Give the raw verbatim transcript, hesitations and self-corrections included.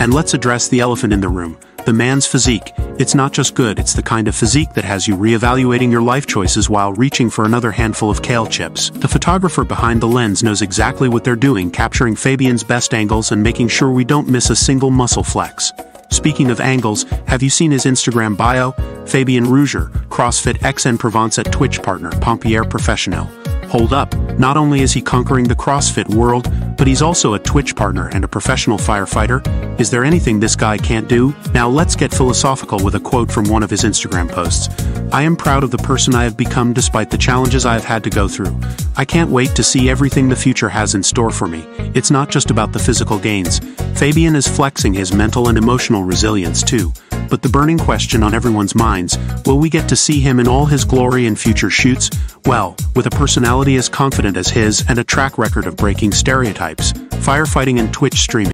And let's address the elephant in the room, the man's physique. It's not just good, it's the kind of physique that has you reevaluating your life choices while reaching for another handful of kale chips. The photographer behind the lens knows exactly what they're doing, capturing Fabien's best angles and making sure we don't miss a single muscle flex. Speaking of angles, have you seen his Instagram bio? Fabien Rougier, CrossFit Aix-en-Provence at Twitch partner, Pompier Professionnel. Hold up, not only is he conquering the CrossFit world, but he's also a Twitch partner and a professional firefighter. Is there anything this guy can't do? Now let's get philosophical with a quote from one of his Instagram posts. I am proud of the person I have become despite the challenges I have had to go through. I can't wait to see everything the future has in store for me. It's not just about the physical gains. Fabien is flexing his mental and emotional resilience too. But the burning question on everyone's minds, will we get to see him in all his glory in future shoots? Well, with a personality as confident as his and a track record of breaking stereotypes, firefighting and Twitch streaming.